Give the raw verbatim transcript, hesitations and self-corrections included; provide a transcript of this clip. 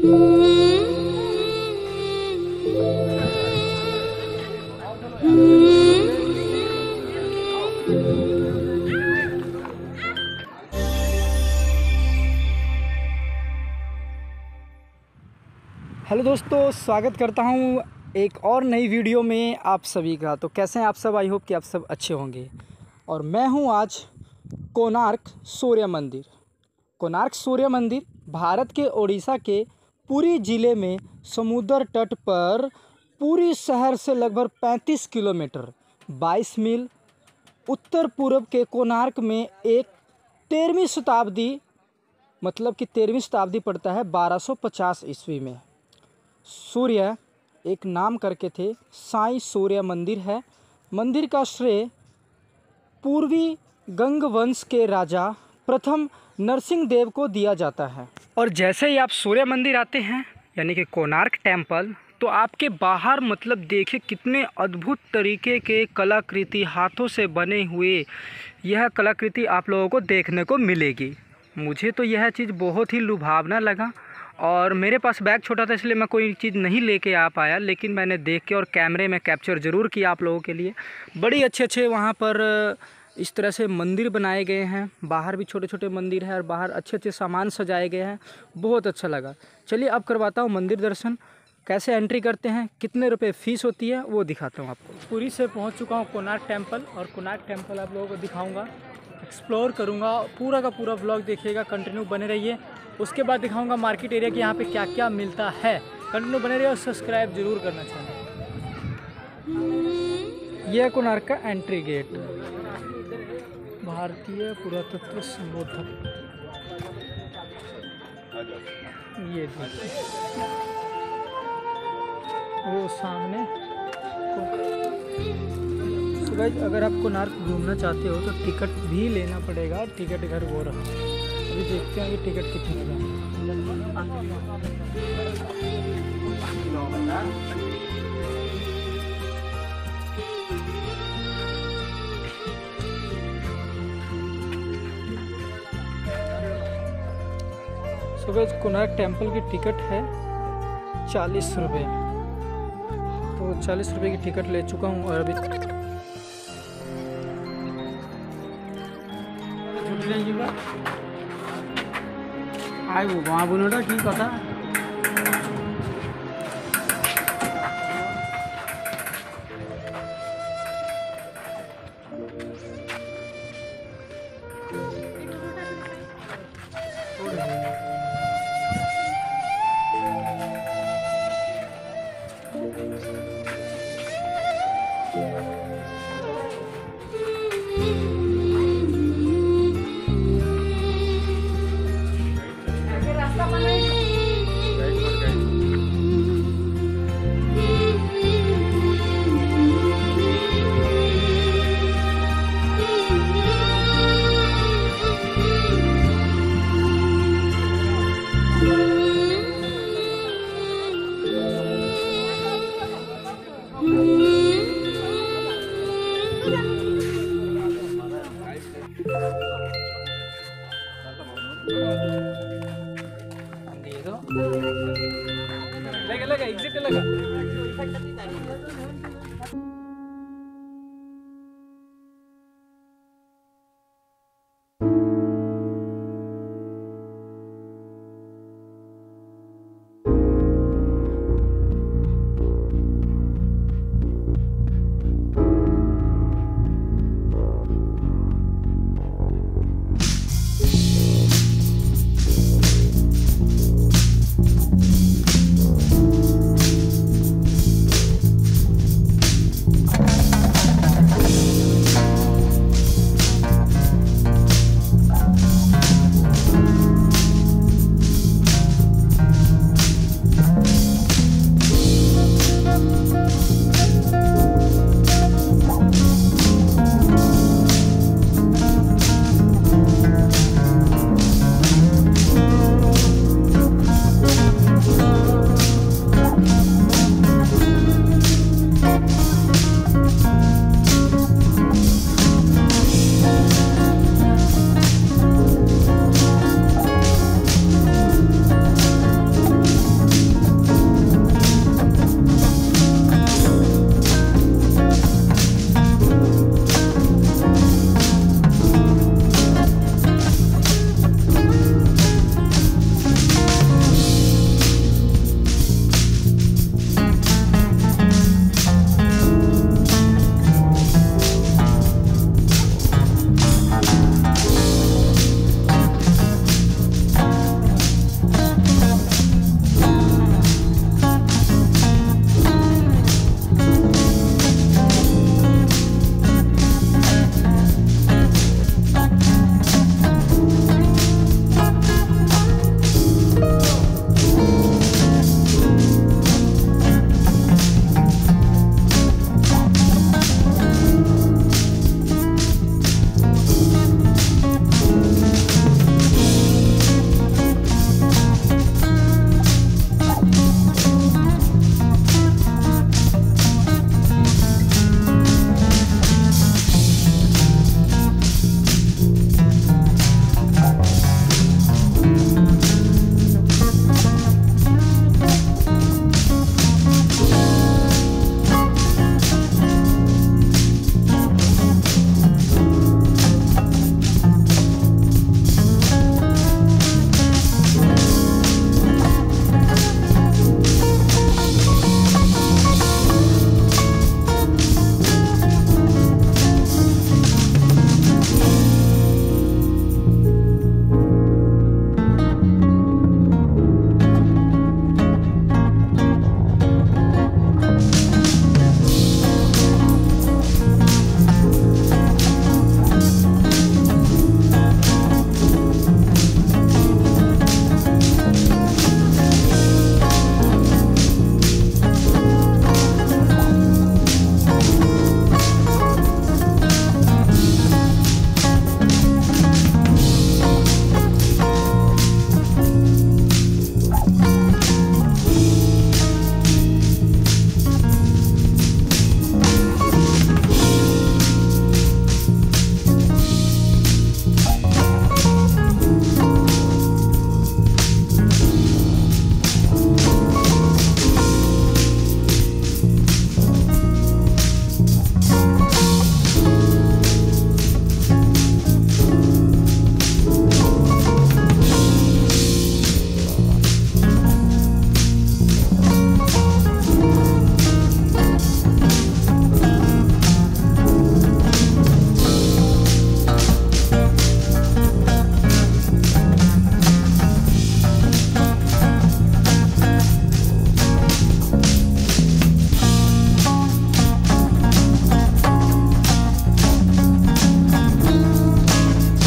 Hello दोस्तों, स्वागत करता हूँ एक और नई वीडियो में आप सभी का। तो कैसे हैं आप सब? आई होप कि आप सब अच्छे होंगे। और मैं हूँ आज कोणार्क सूर्य मंदिर। कोणार्क सूर्य मंदिर भारत के ओडिशा के पूरी ज़िले में समुद्र तट पर पूरी शहर से लगभग पैंतीस किलोमीटर बाईस मील उत्तर पूर्व के कोणार्क में एक तेरहवीं शताब्दी मतलब कि तेरहवीं शताब्दी पड़ता है बारह सौ पचास ईस्वी में सूर्य एक नाम करके थे साईं सूर्य मंदिर है। मंदिर का श्रेय पूर्वी गंगवंश के राजा प्रथम नरसिंह देव को दिया जाता है। और जैसे ही आप सूर्य मंदिर आते हैं यानी कि कोणार्क टेम्पल, तो आपके बाहर मतलब देखिए कितने अद्भुत तरीके के कलाकृति, हाथों से बने हुए यह कलाकृति आप लोगों को देखने को मिलेगी। मुझे तो यह चीज़ बहुत ही लुभावना लगा और मेरे पास बैग छोटा था इसलिए मैं कोई चीज़ नहीं लेके आ पाया, लेकिन मैंने देख के और कैमरे में कैप्चर ज़रूर किया आप लोगों के लिए। बड़ी अच्छे अच्छे वहाँ पर इस तरह से मंदिर बनाए गए हैं, बाहर भी छोटे छोटे मंदिर हैं और बाहर अच्छे अच्छे सामान सजाए गए हैं। बहुत अच्छा लगा। चलिए अब करवाता हूँ मंदिर दर्शन, कैसे एंट्री करते हैं, कितने रुपए फीस होती है, वो दिखाता हूँ आपको। पूरी से पहुँच चुका हूँ कोणार्क टेम्पल और कोणार्क टेम्पल आप लोगों को दिखाऊँगा, एक्सप्लोर करूँगा। पूरा का पूरा ब्लॉग देखिएगा, कंटिन्यू बने रहिए। उसके बाद दिखाऊँगा मार्केट एरिया कि यहाँ पर क्या क्या मिलता है। कंटिन्यू बने रहिए और सब्सक्राइब जरूर करना चाहिए। यह कोणार्क का एंट्री गेट, भारतीय पुरातत्व संबोधक, ये वो सामने। तो गाइस, अगर आप कोणार्क घूमना चाहते हो तो टिकट भी लेना पड़ेगा। टिकट घर वो रहा, अभी देखते हैं ये टिकट कितने का है। तो गाइस, कोणार्क टेम्पल की टिकट है चालीस रुपये, तो चालीस रुपये की टिकट ले चुका हूँ। और अभी ठीक होता Yeah.